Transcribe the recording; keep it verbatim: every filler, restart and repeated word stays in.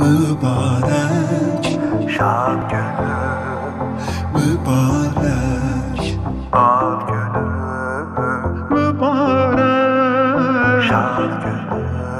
Mübarek şad günü, mübarek ad günü, mübarek şad günü.